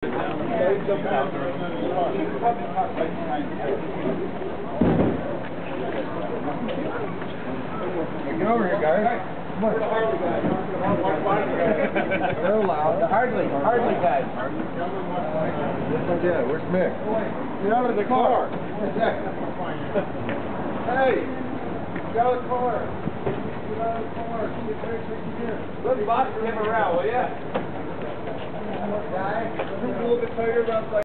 Get over here, guys. Come on. They're loud. Hardly guys. Yeah, where's Mick? Get out of the car. Hey, get out of the car. Get out of the car. Let's boss him around, will ya? Guy, move a little bit tighter about like